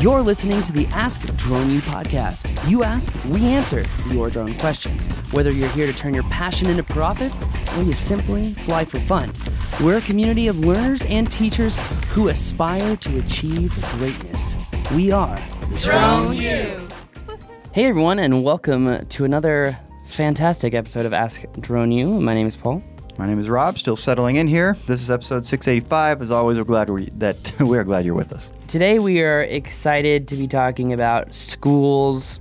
You're listening to the Ask DroneU podcast. You ask, we answer your drone questions. Whether you're here to turn your passion into profit or you simply fly for fun, we're a community of learners and teachers who aspire to achieve greatness. We are DroneU. Hey everyone, and welcome to another fantastic episode of Ask DroneU. My name is Paul. My name is Rob, still settling in here. This is episode 685. As always, we're glad you're with us. Today we are excited to be talking about schools,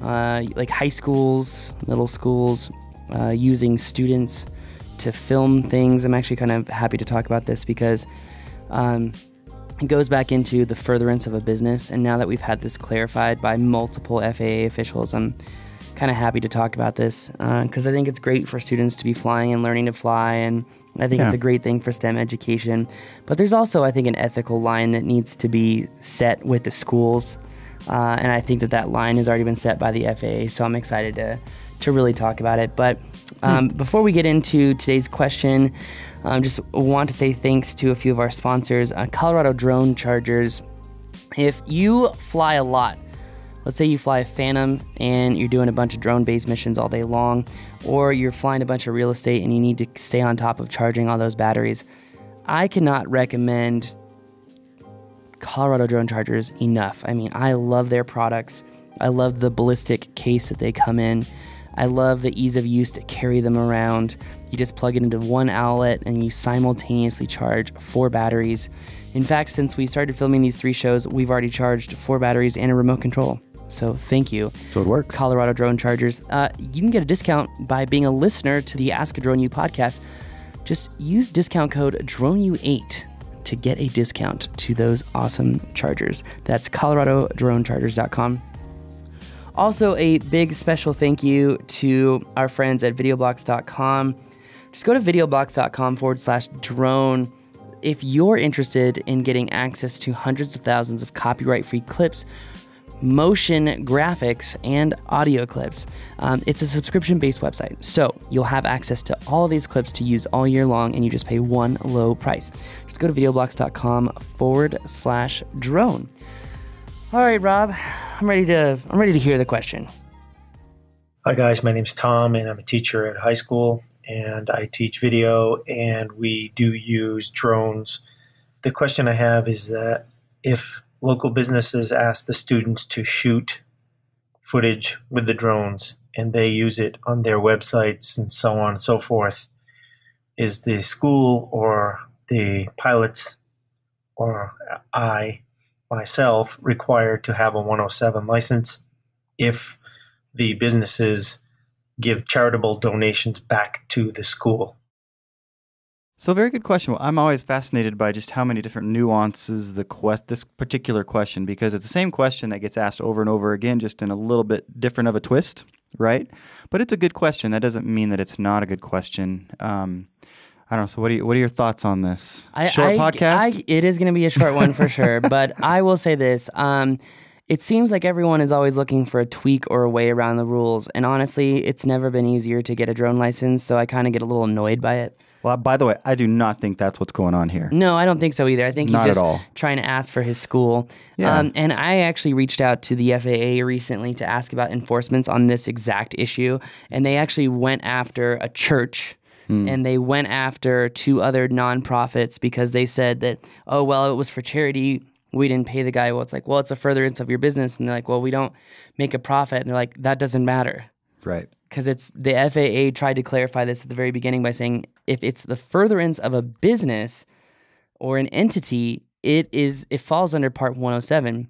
like high schools, middle schools, using students to film things. I'm actually kind of happy to talk about this because it goes back into the furtherance of a business. And now that we've had this clarified by multiple FAA officials, I'm kind of happy to talk about this because I think it's great for students to be flying and learning to fly, and I think it's a great thing for STEM education. But there's also, I think, an ethical line that needs to be set with the schools, and I think that line has already been set by the FAA, so I'm excited to really talk about it. But before we get into today's question, I just want to say thanks to a few of our sponsors. Colorado Drone Chargers. If you fly a lot, let's say you fly a Phantom and you're doing a bunch of drone-based missions all day long, or you're flying a bunch of real estate and you need to stay on top of charging all those batteries, I cannot recommend Colorado Drone Chargers enough. I mean, I love their products. I love the ballistic case that they come in. I love the ease of use to carry them around. You just plug it into one outlet and you simultaneously charge 4 batteries. In fact, since we started filming these 3 shows, we've already charged 4 batteries and a remote control. So thank you. So it works. Colorado Drone Chargers. You can get a discount by being a listener to the Ask DroneU podcast. Just use discount code DroneU8 to get a discount to those awesome chargers. That's coloradodronechargers.com. Also, a big special thank you to our friends at VideoBlocks.com. Just go to videoblocks.com/drone. If you're interested in getting access to hundreds of thousands of copyright-free clips, motion graphics, and audio clips, it's a subscription-based website. So you'll have access to all of these clips to use all year long, and you just pay one low price. Just go to videoblocks.com/drone. All right, Rob, I'm ready to hear the question. Hi guys, my name's Tom and I'm a teacher at a high school and I teach video and we do use drones. The question I have is that if local businesses ask the students to shoot footage with the drones and they use it on their websites and so on and so forth, is the school or the pilots or I myself required to have a 107 license if the businesses give charitable donations back to the school? So very good question. Well, I'm always fascinated by just how many different nuances this particular question, because it's the same question that gets asked over and over again, just in a little bit different of a twist, right? But it's a good question. That doesn't mean that it's not a good question. I don't know. So what are your thoughts on this? Short podcast? It is going to be a short one for sure. But I will say this. It seems like everyone is always looking for a tweak or a way around the rules. And honestly, it's never been easier to get a drone license. So I kind of get a little annoyed by it. Well, by the way, I do not think that's what's going on here. No, I don't think so either. I think he's just trying to ask for his school. Yeah. And I actually reached out to the FAA recently to ask about enforcements on this exact issue. And they actually went after a church. And they went after 2 other nonprofits because they said that, oh, well, it was for charity. We didn't pay the guy. Well, it's like, well, it's a furtherance of your business. And they're like, well, we don't make a profit. And they're like, that doesn't matter. Right. Because the FAA tried to clarify this at the very beginning by saying if it's the furtherance of a business or an entity, it falls under Part 107.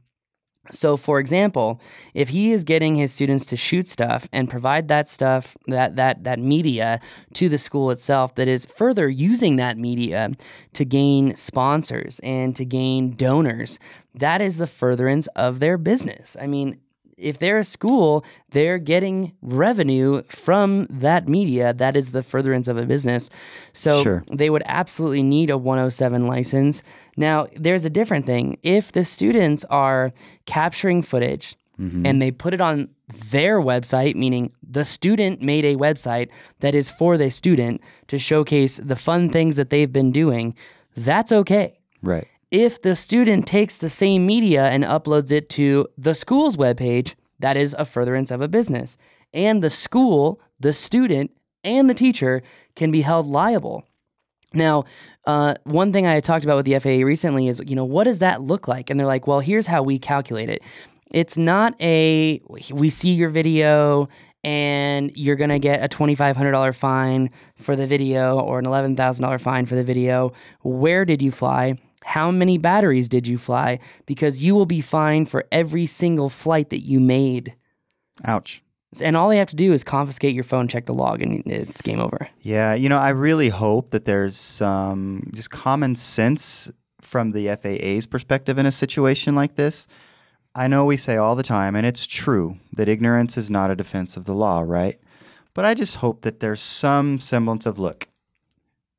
So, for example, if he is getting his students to shoot stuff and provide that stuff, that media to the school itself, that is further using that media to gain sponsors and to gain donors, that is the furtherance of their business. I mean, if they're a school, they're getting revenue from that media. That is the furtherance of a business. So they would absolutely need a 107 license. Now, there's a different thing. If the students are capturing footage and they put it on their website, meaning the student made a website that is for the student to showcase the fun things that they've been doing, that's okay. Right. if the student takes the same media and uploads it to the school's webpage, that is a furtherance of a business. And the school, the student, and the teacher can be held liable. Now, one thing I had talked about with the FAA recently is, you know, what does that look like? And they're like, well, here's how we calculate it. It's not a, we see your video and you're going to get a $2,500 fine for the video or an $11,000 fine for the video. Where did you fly? How many batteries did you fly? Because you will be fined for every single flight that you made. Ouch. And all they have to do is confiscate your phone, check the log, and it's game over. Yeah, you know, I really hope that there's some just common sense from the FAA's perspective in a situation like this. I know we say all the time, and it's true, that ignorance is not a defense of the law, right? But I just hope that there's some semblance of, look,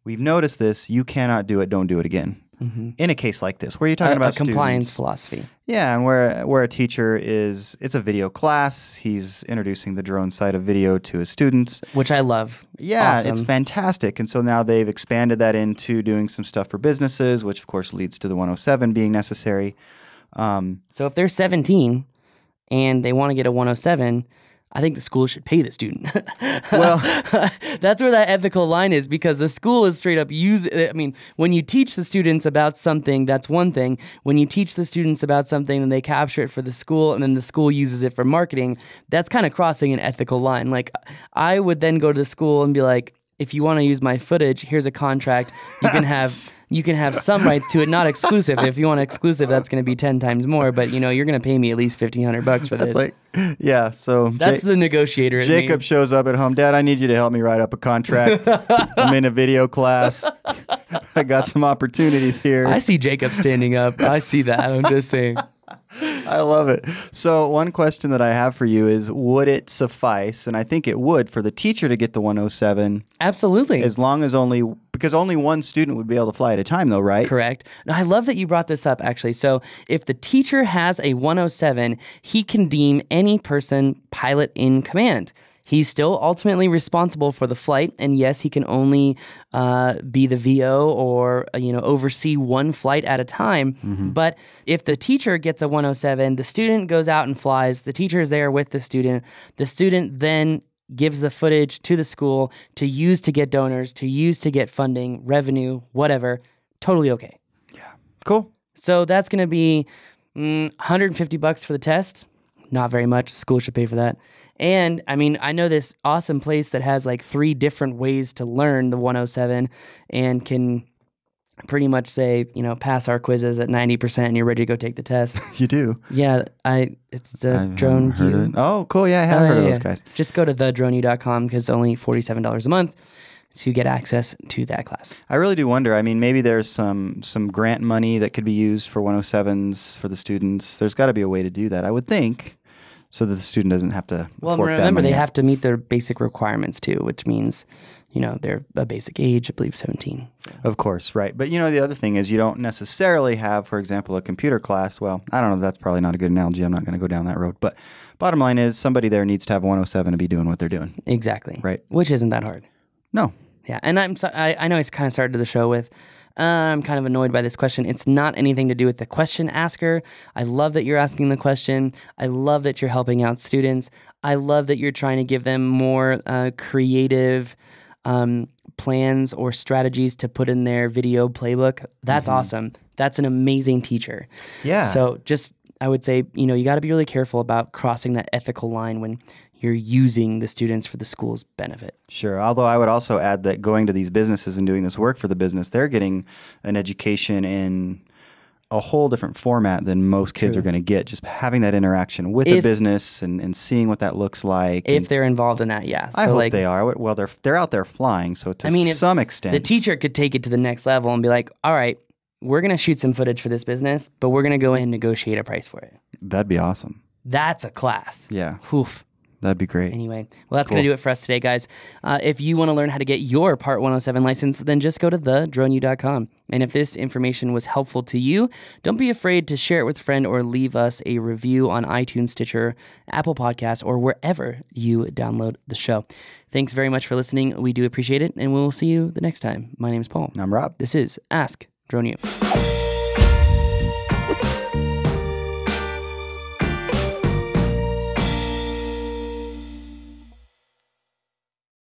we've noticed this, you cannot do it, don't do it again. Mm-hmm. In a case like this, where you're talking about compliance philosophy. Yeah, and where a teacher is, it's a video class, he's introducing the drone side of video to his students. Which I love. Yeah, awesome. It's fantastic. And so now they've expanded that into doing some stuff for businesses, which of course leads to the 107 being necessary. So if they're 17 and they want to get a 107, I think the school should pay the student. Well, that's where that ethical line is, because the school is straight up I mean, when you teach the students about something, that's one thing. When you teach the students about something, then they capture it for the school, and then the school uses it for marketing. That's kind of crossing an ethical line. Like, I would then go to the school and be like, if you want to use my footage, here's a contract. You can have some rights to it, not exclusive. If you want exclusive, that's going to be 10 times more. But you know, you're going to pay me at least $1,500 for this. Like, yeah, so that's the negotiator. Jacob shows up at home. Dad, I need you to help me write up a contract. I'm in a video class. I got some opportunities here. I see Jacob standing up. I see that. I'm just saying. I love it. So one question that I have for you is, would it suffice, and I think it would, for the teacher to get the 107? Absolutely. As long as because only one student would be able to fly at a time though, right? Correct. Now, I love that you brought this up, actually. So if the teacher has a 107, he can deem any person pilot in command. He's still ultimately responsible for the flight, and yes, he can only be the VO or oversee one flight at a time. Mm-hmm. But if the teacher gets a 107, the student goes out and flies. The teacher is there with the student. The student then gives the footage to the school to use to get donors, to use to get funding, revenue, whatever. Totally okay. Yeah. Cool. So that's going to be $150 for the test. Not very much. School should pay for that. And, I mean, I know this awesome place that has like 3 different ways to learn the 107 and can pretty much say, you know, pass our quizzes at 90% and you're ready to go take the test. You do? Yeah. It's DroneU. Oh, cool. Yeah, I have heard of those guys. Just go to thedroneu.com because it's only $47 a month to get access to that class. I really do wonder. I mean, maybe there's some grant money that could be used for 107s for the students. There's got to be a way to do that, I would think. So that the student doesn't have to fork that money. Well, remember, they have to meet their basic requirements too, which means, you know, they're a basic age, I believe 17. So. Of course, right. But, you know, the other thing is you don't necessarily have, for example, a computer class. Well, I don't know. That's probably not a good analogy. I'm not going to go down that road. But bottom line is somebody there needs to have 107 to be doing what they're doing. Exactly. Right. Which isn't that hard. No. Yeah. And I know I kind of started the show with, I'm kind of annoyed by this question. It's not anything to do with the question asker. I love that you're asking the question. I love that you're helping out students. I love that you're trying to give them more creative plans or strategies to put in their video playbook. That's awesome. That's an amazing teacher. Yeah. So just, I would say, you know, you got to be really careful about crossing that ethical line when you're using the students for the school's benefit. Sure. Although I would also add that going to these businesses and doing this work for the business, they're getting an education in a whole different format than most kids are going to get. Just having that interaction with a business and seeing what that looks like. If they're involved in that, yeah. So I hope they are. Well, they're out there flying, so to some extent. The teacher could take it to the next level and be like, all right, we're going to shoot some footage for this business, but we're going to go in and negotiate a price for it. That'd be awesome. That's a class. Yeah. Oof. That'd be great. Anyway, well, that's going to do it for us today, guys. If you want to learn how to get your Part 107 license, then just go to thedroneu.com. And if this information was helpful to you, don't be afraid to share it with a friend or leave us a review on iTunes, Stitcher, Apple Podcasts, or wherever you download the show. Thanks very much for listening. We do appreciate it, and we'll see you the next time. My name is Paul. And I'm Rob. This is Ask DroneU.